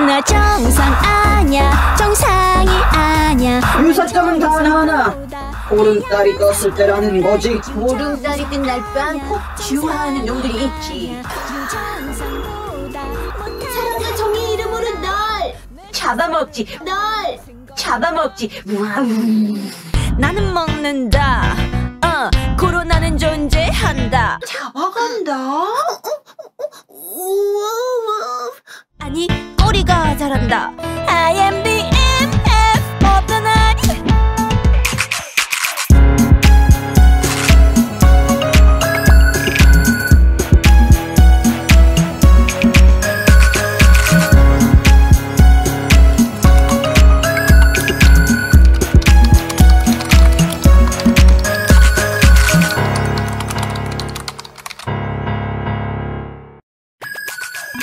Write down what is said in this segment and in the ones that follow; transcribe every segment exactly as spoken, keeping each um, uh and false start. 나 정상 아냐 정상이 아냐. 유사점은 단 하나. 보름달이 떴을 때라는 거지. 보름달이 뜬 날밤 꼭 주화하는 놈들이 있지. 사랑과 정의 이름으로 널 잡아먹지. 널 잡아먹지. 와우. 나는 먹는다. 어, 코로나는 존재한다. 잡아간다. 아니 꼬리가 자란다. I am the 엠에프 of the night.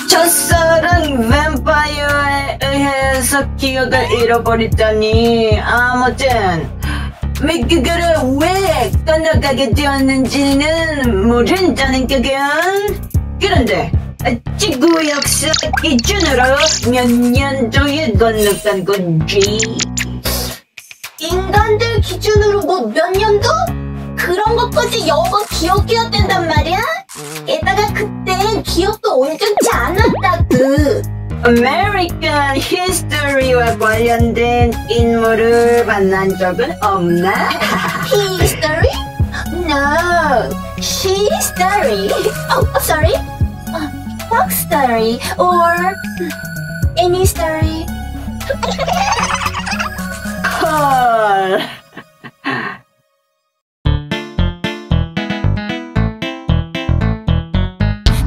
첫사랑 뱀파이어에 의해서 기억을 잃어버렸다니. 아무튼 미국으로 왜 떠나가게 되었는지는 모른다는 거군. 그런데 지구 역사 기준으로 몇 년도에 건너간 건지. 인간들 기준으로 뭐 몇 년도? 그런 것까지 여보 기억해야 된단 말이야? 게다가 그땐 기억도 온전치 않았다구. 아메리칸 히스토리와 관련된 인물을 만난 적은 없나? 히스토리? No, 히스토리. Oh, sorry. Folk story or any story. 헐.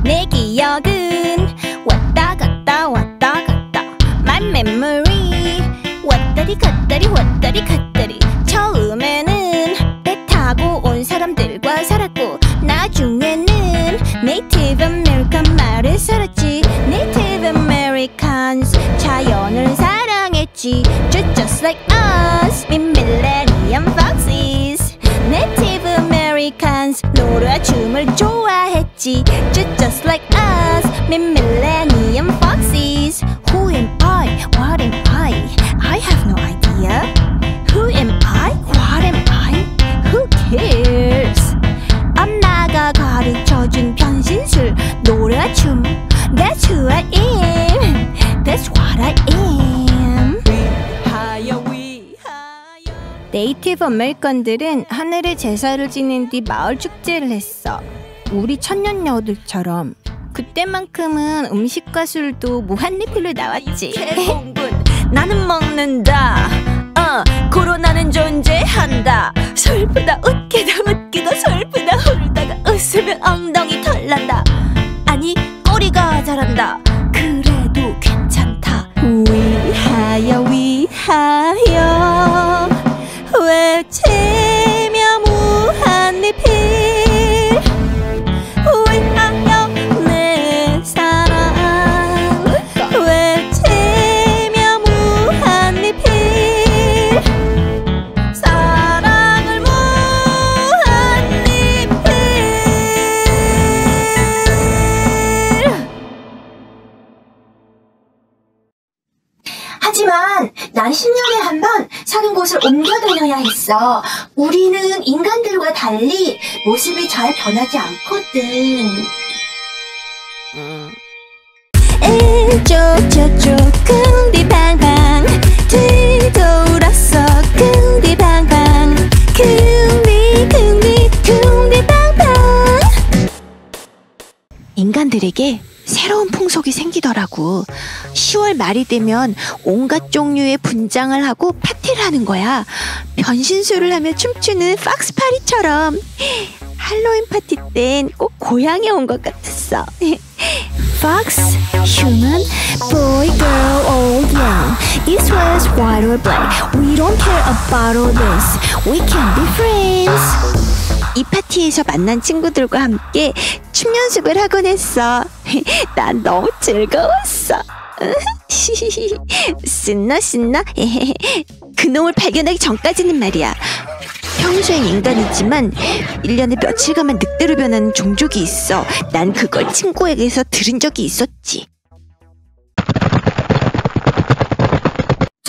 내 기억은 왔다 갔다 왔다 갔다. My memory 왔다리 갔다리 왔다리 갔다리. 처음에는 배 타고 온 사람들과 살았고 나중에는 Native American 말을 살았지. Native Americans 자연을 사랑했지. Just like us in Millennium Foxes. Native Americans 노래와 춤을 좋아했지. Just like us, Millennium Foxes. Who am I? What am I? I have no idea. Who am I? What am I? Who cares? 엄마가 가르쳐준 변신술 노래와 춤. That's who I am. That's what I am. 네이티브 아메리칸들은 하늘에 제사를 지낸 뒤 마을 축제를 했어. 우리 천년 여우들처럼. 그때만큼은 음식과 술도 무한리필로 나왔지. 나는 먹는다. 어, 코로나는 존재한다. 슬프다 웃기다 웃기다 슬프다 울다가 웃으면 엉덩이 털난다. 아니 꼬리가 자란다. 그래도 괜찮다. 위하여 위하여 외치며 무한리필. 하지만 난 십 년에 한 번 사는 곳을 옮겨 다녀야 했어. 우리는 인간들과 달리 모습이 잘 변하지 않거든. 일쪽저쪽 금디방방 뒤돌았어. 금디방방 금디 금디 금디방방. 인간들에게 새로운 풍속이 생기더라고. 시월 말이 되면 온갖 종류의 분장을 하고 파티를 하는 거야. 변신술을 하며 춤추는 팍스파리처럼. 할로윈 파티 땐 꼭 고향에 온 것 같았어. Fox, human, boy, girl, old, young. East, west, white or black. We don't care about all this. We can be friends. 이 파티에서 만난 친구들과 함께 춤 연습을 하곤 했어. 난 너무 즐거웠어. 신나 신나. 그놈을 발견하기 전까지는 말이야. 평소엔 인간이지만 일 년에 며칠간만 늑대로 변하는 종족이 있어. 난 그걸 친구에게서 들은 적이 있었지.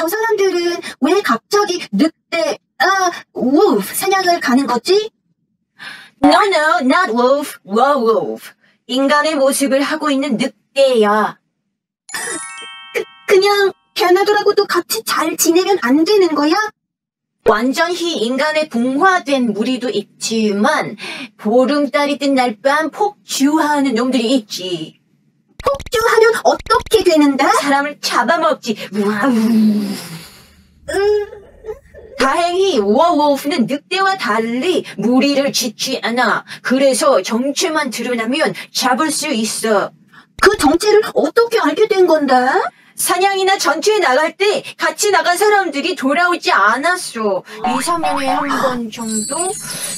저 사람들은 왜 갑자기 늑대, 아, wolf 사냥을 가는 거지? No, no, not wolf, werewolf. 인간의 모습을 하고 있는 늑대야. 그, 그냥 걔네들하고도 같이 잘 지내면 안 되는 거야? 완전히 인간에 동화된 무리도 있지만 보름달이 뜬 날 밤 폭주하는 놈들이 있지. 폭주하면 어떻게 되는데? 사람을 잡아먹지. 와우. 음... 다행히 워우프는 늑대와 달리 무리를 짓지 않아. 그래서 정체만 드러나면 잡을 수 있어. 그 정체를 어떻게 알게 된 건데? 사냥이나 전투에 나갈 때 같이 나간 사람들이 돌아오지 않았어. 이, 삼 년에 한 번 정도?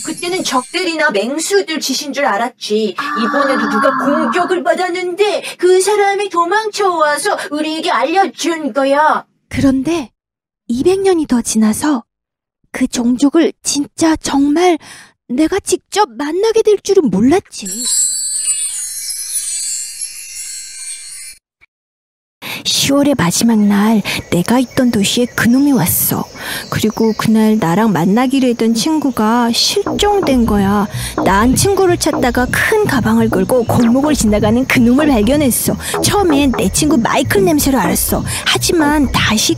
그때는 적들이나 맹수들 짓인 줄 알았지. 이번에도 누가 공격을 받았는데 그 사람이 도망쳐와서 우리에게 알려준 거야. 그런데 이백 년이 더 지나서 그 종족을 진짜 정말 내가 직접 만나게 될 줄은 몰랐지. 시월의 마지막 날 내가 있던 도시에 그놈이 왔어. 그리고 그날 나랑 만나기로 했던 친구가 실종된 거야. 난 친구를 찾다가 큰 가방을 걸고 골목을 지나가는 그놈을 발견했어. 처음엔 내 친구 마이클 냄새로 알았어. 하지만 다시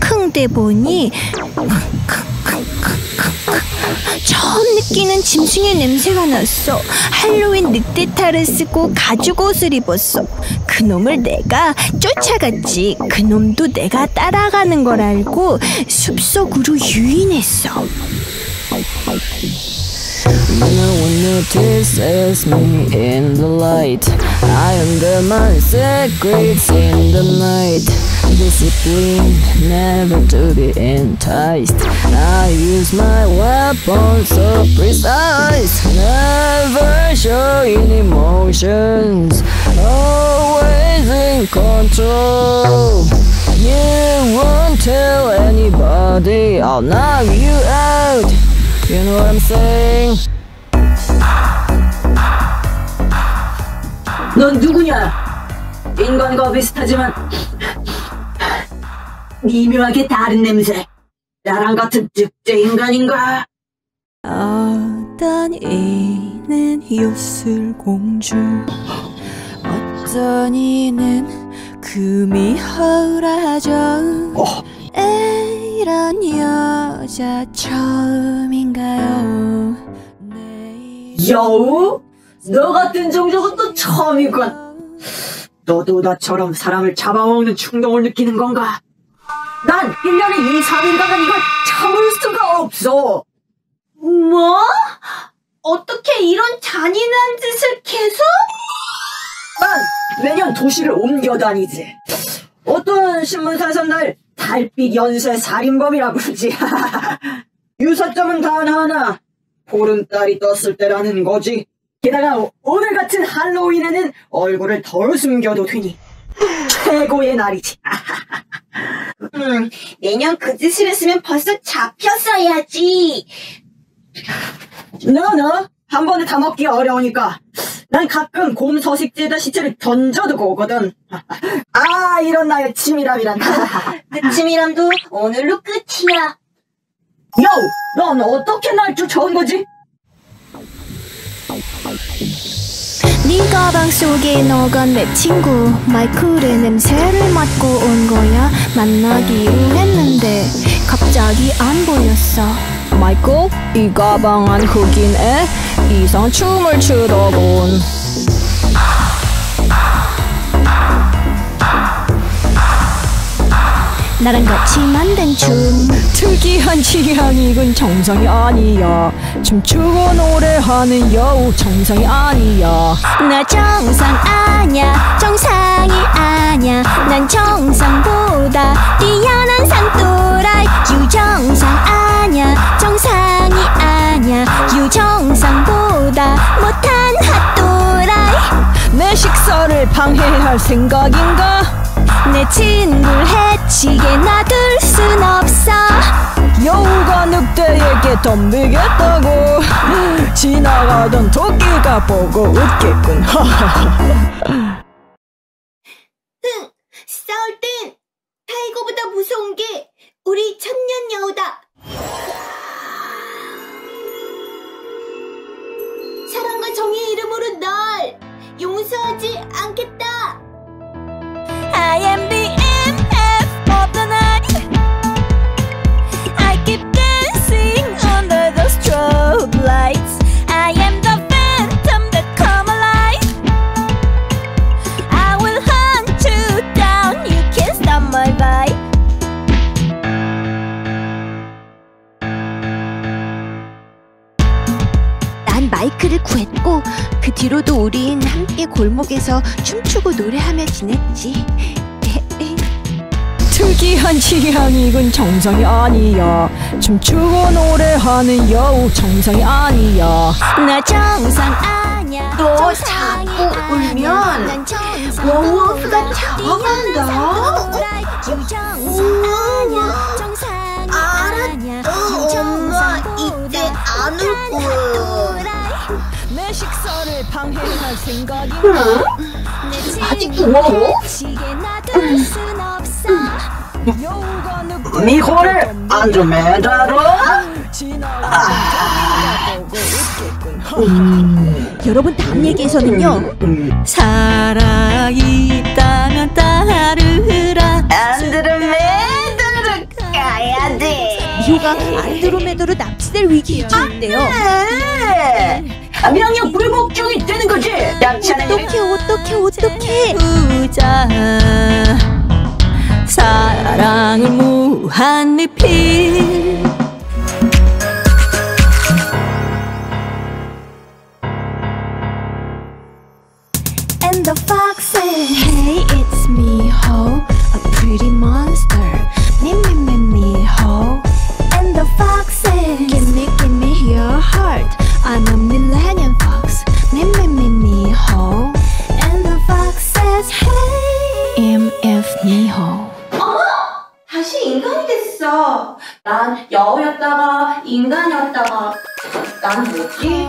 킁킁대 보니 처음 느끼는 짐승의 냄새가 났어. 할로윈 늑대 탈을 쓰고 가죽 옷을 입었어. 그놈을 내가 쫓아갔지. 그놈도 내가 따라가는 걸 알고 숲속으로 유인했어. This is me in the light. I am my secrets in the night. Discipline never to be enticed. I use my weapon so precise. Never showing emotions. Always in control. You won't tell anybody. I'll knock you out. You know what I'm saying? 넌 누구냐? 인간과 비슷하지만 미묘하게 다른 냄새. 나랑 같은 늑대 인간인가? 어떤 이는 요술공주, 어떤 이는 금이 허우라져. 어. 이런 여자 처음인가요? 여우? 너 같은 종족은 또 처음이군. 너도 나처럼 사람을 잡아먹는 충동을 느끼는 건가? 난 일 년에 이, 삼 일간은 이걸 참을 수가 없어. 뭐? 어떻게 이런 잔인한 짓을 계속? 난 매년 도시를 옮겨 다니지. 어떤 신문사에선 날 달빛 연쇄 살인범이라 부르지. 유사점은 단 하나. 보름달이 떴을 때라는 거지. 게다가 오늘 같은 할로윈에는 얼굴을 덜 숨겨도 되니 최고의 날이지. 음, 내년 그 짓을 했으면 벌써 잡혔어야지. 너너 no, no. 한 번에 다 먹기 어려우니까 난 가끔 곰 서식지에다 시체를 던져두고 오거든. 아, 이런 나의 치밀함이란. 그 치밀함도 오늘로 끝이야. 요! 넌 어떻게 날 쫓아온 거지? 네 가방 속에 넣어간 내 친구 마이클의 냄새를 맡고 온 거야. 만나기로 했는데 갑자기 안 보였어. 마이클, 이 가방 안 흑인에 이상 춤을 추더군. 나랑 같이 만든 춤. 특이한 취향이군. 정상이 아니야. 춤추고 노래하는 여우. 정상이 아니야. 나 정상 아냐. 정상이 아냐. 난 정상보다 뛰어난 상또라이. 유정상 아냐. 정상이 아냐. 유정상보다 못한 핫또라이. 내 식사를 방해할 생각인가? 내 친구를 해치게 놔둘 순 없어. 여우가 늑대에게 덤비겠다고 지나가던 토끼가 보고 웃겠군. 싸울 땐 타이거보다 무서운 게 우리 청년 여우다. 사랑과 정의의 이름으로 널 용서하지 않겠다. I am the M F of the night. I keep dancing under those strobe lights. I am the phantom that come alive. I will hunt you down. You can't stop my vibe. 난 마이클을 구했고 그 뒤로도 우린 함께 골목에서 춤추고 노래하며 지냈지. 특이한 취향이군. 정상이 아니야. 춤추고 노래하는 여우 정상이 아니야. 나 정상 아냐. 너 자꾸 울면 워워프가 잡아간다. 알았어 엄마, 이제 안 울 거야. 내 식사를 방해할 생각이 아직도 뭐고? 미호를 안드로메다로? 여러분 다음 얘기에서는요, 살아있다면 따르라 안드로메다로 가야 돼. 미호가 안드로메다로 납치될 위기에 처했대요. 명령 불복종이 되는 거지. 어떻게 어떻게 어떻게 부자 사랑은 무한 리필. And the fox said, hey, it's Miho, a pretty monster. Me me me Miho. And the fox said, give me give me your heart. I'm a millennium fox. Me me me Miho. And the fox says, hey, M F Miho. 다시 인간이 됐어. 난 여우였다가 인간이었다가. 난 뭐지?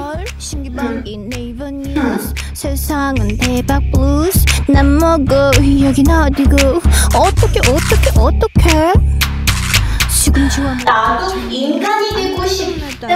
세상은 대박 블루스. 난 뭐고 여긴 어디고 어떻게 어떻게 어떻게. 나도 인간이 되고 싶다.